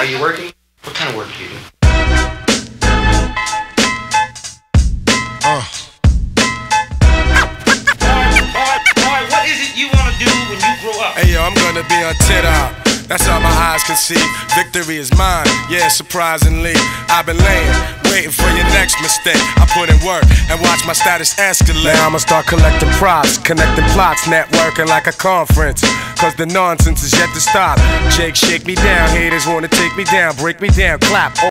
Are you working? What kind of work do you do? What is it you want to do when you grow up? Hey yo, I'm gonna be on TikTok. That's all my eyes can see. Victory is mine, yeah, surprisingly. I've been laying, waiting for your next mistake. I put in work and watch my status escalate. Now I'ma start collecting props, connecting plots, networking like a conference, cause the nonsense is yet to stop. Jake, shake me down, haters wanna take me down, break me down, clap.